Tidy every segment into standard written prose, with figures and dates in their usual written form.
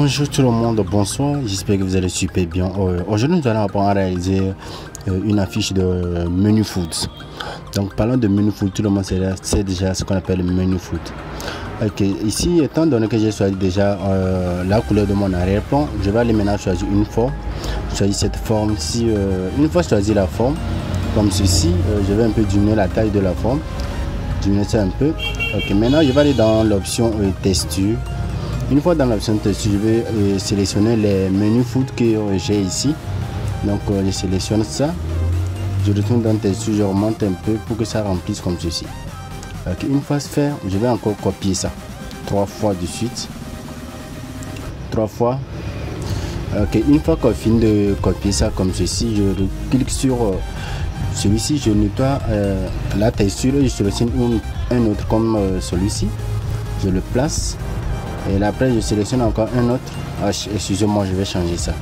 Bonjour tout le monde, bonsoir, j'espère que vous allez super bien. Aujourd'hui nous allons apprendre à réaliser une affiche de menu food. Donc parlant de menu food, tout le monde sait déjà ce qu'on appelle le menu food. Ok, ici étant donné que j'ai choisi déjà la couleur de mon arrière-plan, je vais aller maintenant choisir une forme. Je choisis cette forme ici, une fois choisi la forme, comme ceci, je vais un peu diminuer la taille de la forme. Diminuer ça un peu. Ok, maintenant je vais aller dans l'option texture. Une fois dans l'option texture, je vais sélectionner les menus food que j'ai ici. Donc je sélectionne ça, je retourne dans texture, je remonte un peu pour que ça remplisse comme ceci. Ok, une fois fait, je vais encore copier ça 3 fois de suite, 3 fois. Ok, une fois qu'on finit de copier ça comme ceci, je clique sur celui-ci, je nettoie la texture, je sélectionne un autre comme celui-ci, je le place. Et là, après, je sélectionne encore un autre. Ah, excusez-moi, je vais changer ça.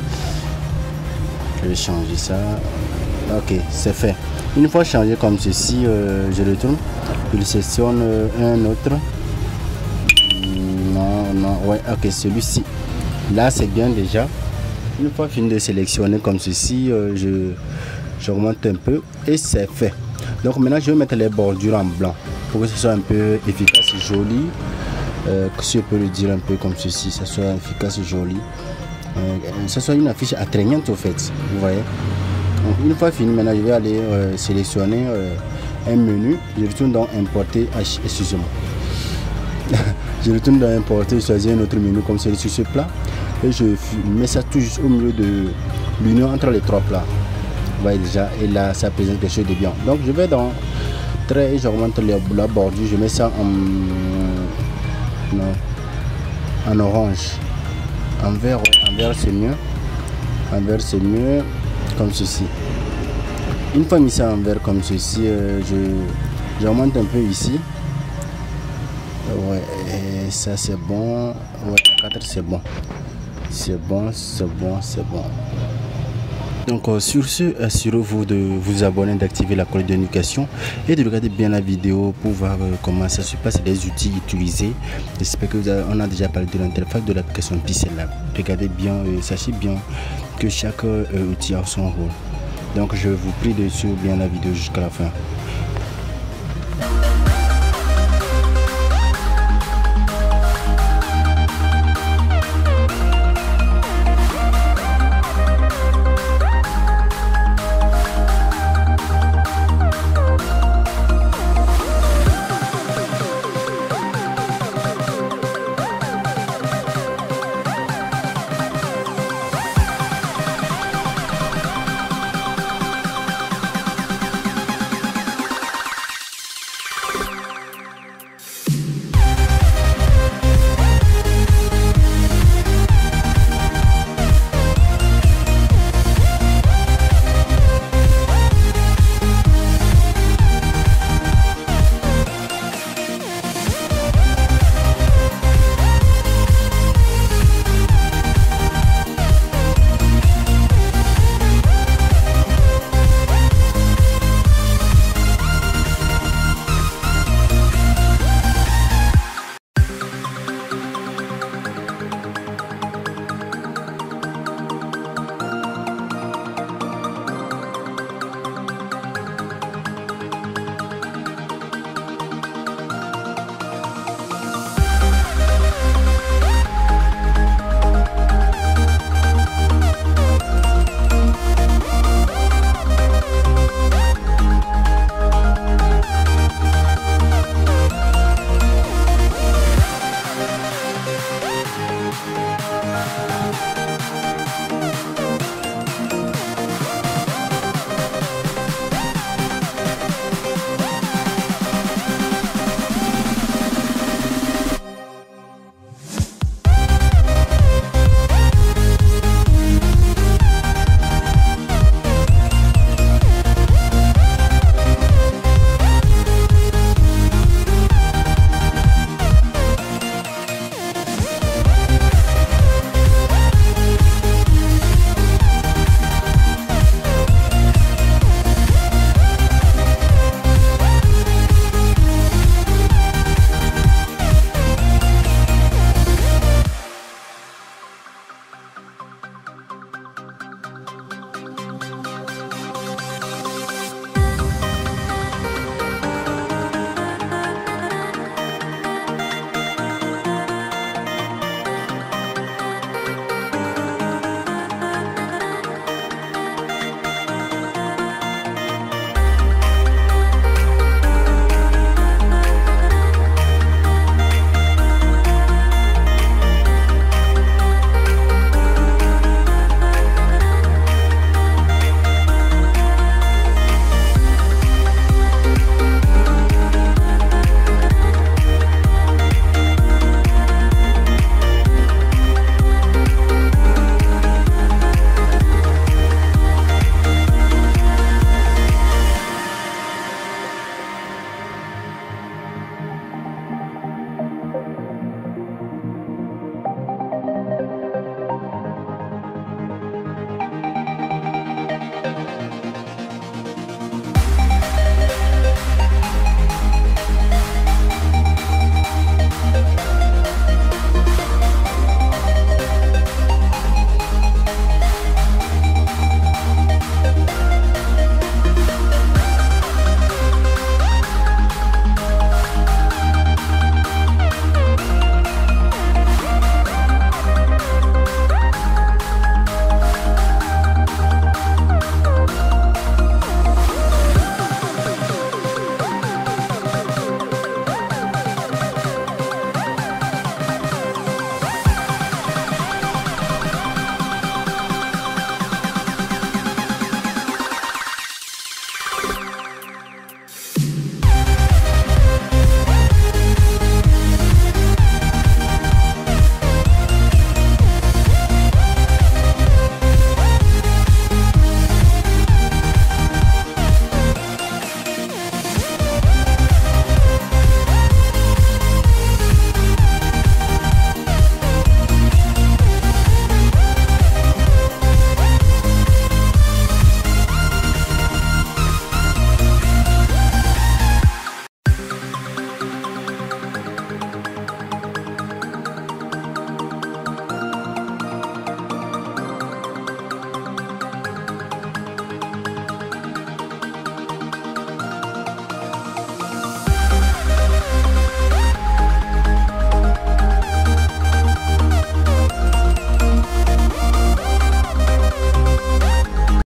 Je vais changer ça. Ok, c'est fait. Une fois changé comme ceci, je retourne. Je sélectionne un autre. Non, non, ouais, ok, celui-ci. Là, c'est bien déjà. Une fois fini de sélectionner comme ceci, je remonte un peu et c'est fait. Donc maintenant, je vais mettre les bordures en blanc pour que ce soit un peu efficace et joli. Si on peut le dire un peu comme ceci, ça soit efficace et joli, ça soit une affiche attrayante au fait, vous voyez. Donc, une fois fini, maintenant je vais aller sélectionner un menu, je retourne dans importer, excusez-moi, je retourne dans importer, je choisis un autre menu comme celui-ci, ce plat, et je mets ça tout juste au milieu de l'union entre les 3 plats, vous voyez déjà, et là ça présente quelque chose de bien. Donc je vais dans trait et je remonte la bordure, je mets ça en en orange, en vert, en vert c'est mieux, en vert c'est mieux, comme ceci. Une fois mis ça en vert comme ceci, je remonte un peu ici, ouais, et ça c'est bon, ouais, 4 c'est bon, c'est bon, c'est bon, c'est bon. Donc sur ce, assurez-vous de vous abonner, d'activer la cloche de notification et de regarder bien la vidéo pour voir comment ça se passe, les outils utilisés. J'espère qu'on a déjà parlé de l'interface de l'application Pixel Lab. Regardez bien, sachez bien que chaque outil a son rôle. Donc je vous prie de suivre bien la vidéo jusqu'à la fin.